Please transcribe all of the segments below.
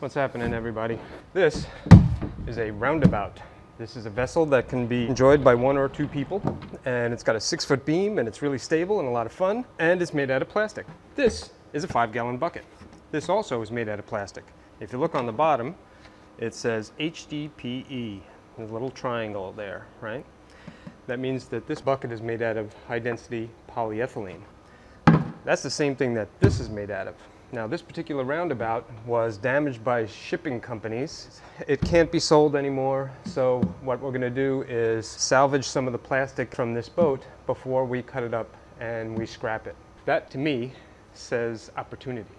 What's happening, everybody? This is a Roundabout. This is a vessel that can be enjoyed by one or two people, and it's got a 6-foot beam, and it's really stable and a lot of fun, and it's made out of plastic. This is a 5-gallon bucket. This also is made out of plastic. If you look on the bottom, it says HDPE, the little triangle there, right? That means that this bucket is made out of high-density polyethylene. That's the same thing that this is made out of. Now, this particular Roundabout was damaged by shipping companies. It can't be sold anymore, so what we're going to do is salvage some of the plastic from this boat before we cut it up and we scrap it. That, to me, says opportunity.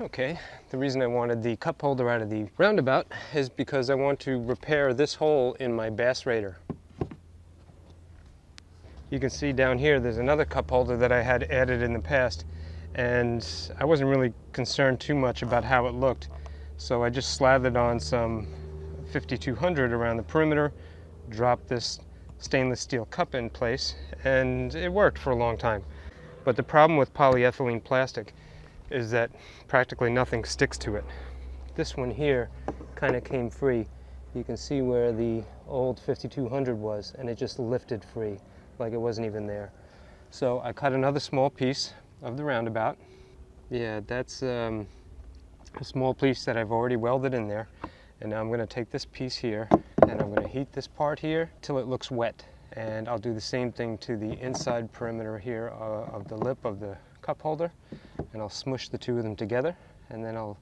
Okay, the reason I wanted the cup holder out of the Roundabout is because I want to repair this hole in my Bass Raider. You can see down here there's another cup holder that I had added in the past, and I wasn't really concerned too much about how it looked, so I just slathered on some 5200 around the perimeter, dropped this stainless steel cup in place, and it worked for a long time. But the problem with polyethylene plastic is that practically nothing sticks to it. This one here kind of came free. You can see where the old 5200 was, and it just lifted free, like it wasn't even there. So I cut another small piece of the Roundabout. Yeah, that's a small piece that I've already welded in there. And now I'm gonna take this piece here, and I'm gonna heat this part here till it looks wet. And I'll do the same thing to the inside perimeter here of the lip of the cup holder, and I'll smush the two of them together, and then I'll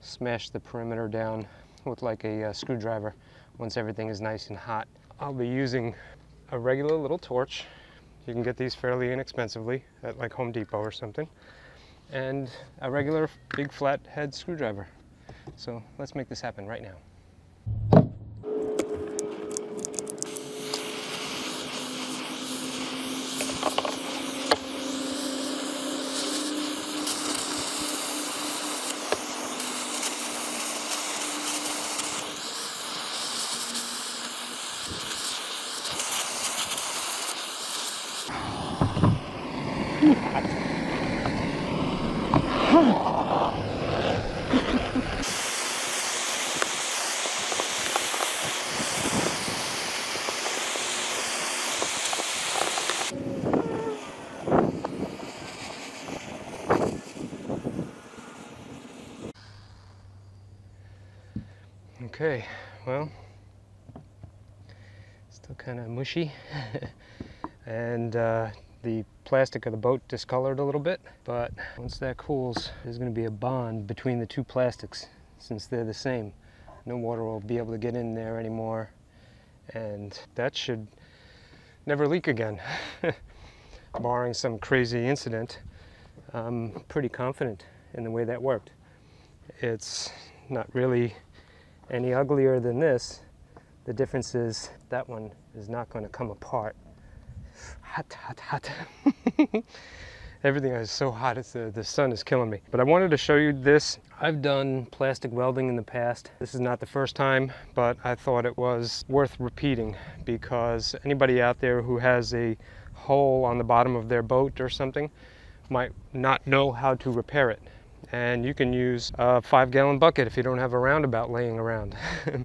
smash the perimeter down with like a screwdriver once everything is nice and hot. I'll be using a regular little torch. You can get these fairly inexpensively at like Home Depot or something, and a regular big flat head screwdriver. So let's make this happen right now. Okay, well, still kind of mushy, and the plastic of the boat discolored a little bit, but once that cools, there's going to be a bond between the two plastics since they're the same. No water will be able to get in there anymore, and that should never leak again. Barring some crazy incident, I'm pretty confident in the way that worked. It's not really any uglier than this. The difference is that one is not going to come apart. Hot, hot, hot. Everything is so hot, it's the sun is killing me. But I wanted to show you this. I've done plastic welding in the past. This is not the first time, but I thought it was worth repeating, because anybody out there who has a hole on the bottom of their boat or something might not know how to repair it. And you can use a 5-gallon bucket if you don't have a roundabout laying around.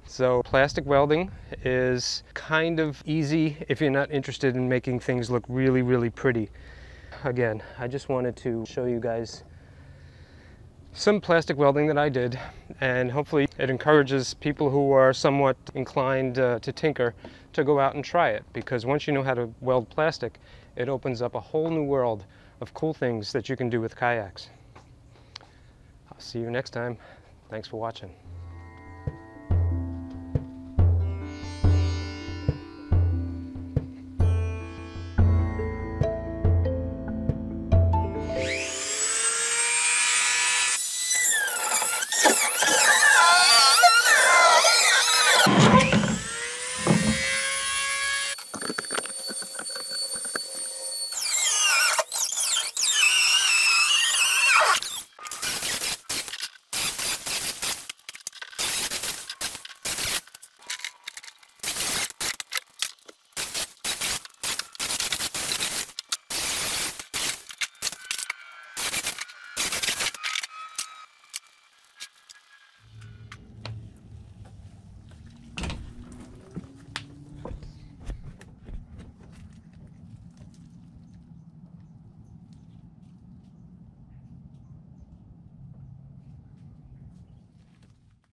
So plastic welding is kind of easy if you're not interested in making things look really, really pretty. Again, I just wanted to show you guys some plastic welding that I did, and hopefully it encourages people who are somewhat inclined to tinker to go out and try it, because once you know how to weld plastic, it opens up a whole new world of cool things that you can do with kayaks. I'll see you next time. Thanks for watching.